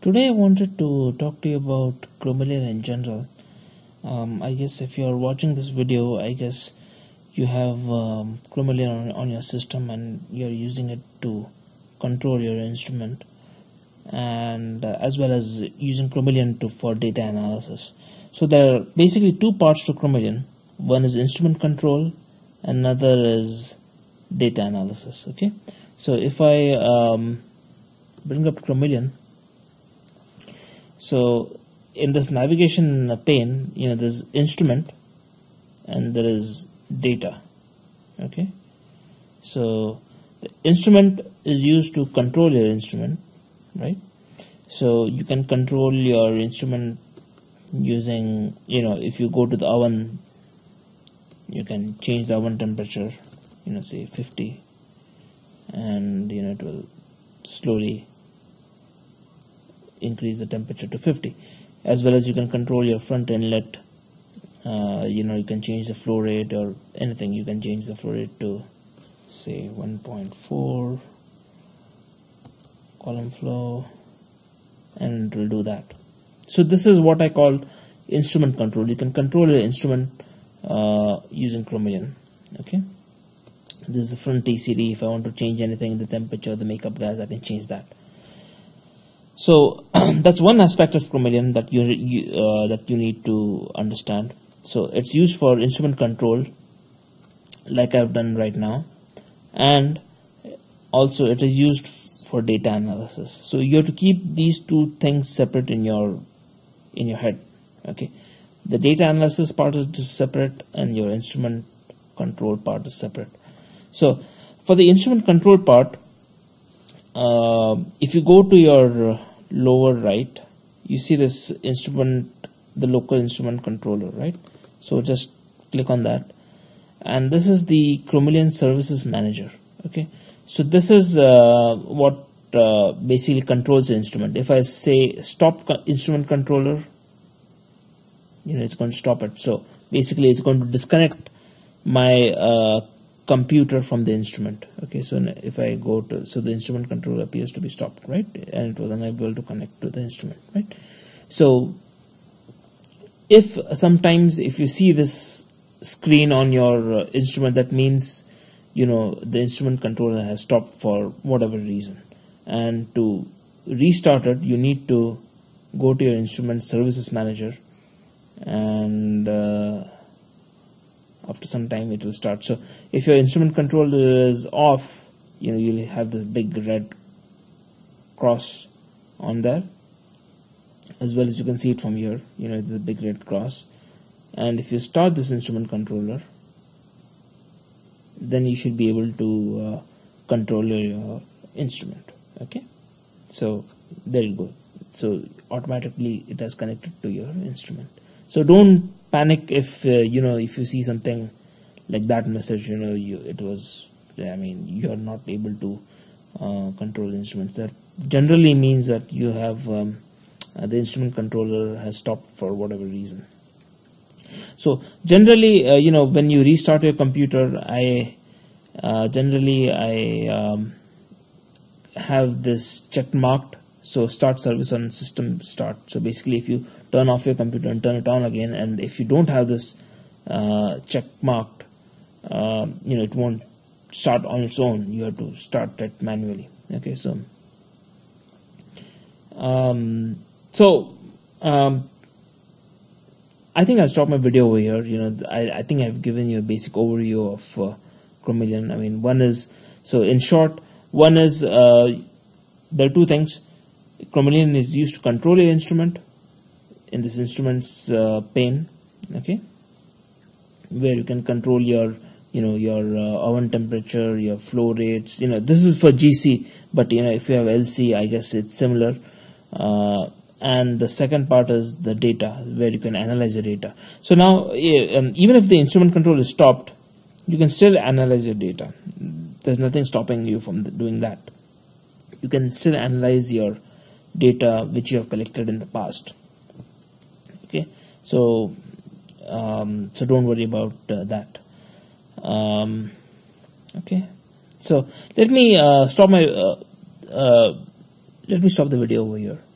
Today I wanted to talk to you about glomerular in general. I guess if you are watching this video, I guess you have glomerular on your system and you are using it to control your instrument, and as well as using Chromeleon for data analysis. So there are basically two parts to Chromeleon. One is instrument control, another is data analysis. Okay, so if I bring up Chromeleon, so in this navigation pane, there's instrument and there is data. Okay, so the instrument is used to control your instrument, right? So you can control your instrument using, if you go to the oven, you can change the oven temperature, say 50, and it will slowly increase the temperature to 50. As well as you can control your front inlet, you can change the flow rate or anything. You can change the flow rate to say 1.4 column flow, and it will do that. So this is what I call instrument control. You can control your instrument using Chromeleon. Okay, this is the front TCD. If I want to change anything, the temperature, the makeup gas, I can change that. So that's one aspect of Chromeleon that you need to understand. So it's used for instrument control, like I've done right now. And also it is used for data analysis. So you have to keep these two things separate in your head. Okay, the data analysis part is separate and your instrument control part is separate. So for the instrument control part, if you go to your lower right, you see this instrument, the local instrument controller, right? So just click on that. And this is the Chromeleon Services Manager. Okay, so this is what basically controls the instrument. If I say stop instrument controller, it's going to stop it. So basically, it's going to disconnect my computer from the instrument. Okay, so if I go to, so the instrument controller appears to be stopped, right? And it was unable to connect to the instrument, right? So if sometimes if you see this screen on your instrument, that means the instrument controller has stopped for whatever reason, and to restart it you need to go to your instrument services manager, and after some time it will start. So if your instrument controller is off, you'll have this big red cross on there, as well as you can see it from here, the big red cross. And if you start this instrument controller, then you should be able to control your instrument. Okay, so there you go. So automatically it has connected to your instrument. So don't panic if if you see something like that message. You are not able to control instruments. That generally means that you have the instrument controller has stopped for whatever reason. So generally, when you restart your computer, I have this check marked. So start service on system start. So basically, if you turn off your computer and turn it on again, and if you don't have this check marked, it won't start on its own. You have to start it manually. Okay, so I think I'll stop my video over here. I think I've given you a basic overview of Chromeleon. There are two things. Chromeleon is used to control your instrument in this instruments pane, okay, where you can control your, your oven temperature, your flow rates. This is for GC, but if you have LC, I guess it's similar. And the second part is the data, where you can analyze the data. So now, even if the instrument control is stopped, you can still analyze your data. There's nothing stopping you from doing that. You can still analyze your data which you have collected in the past. Okay, so so don't worry about that. Okay, so let me stop the video over here.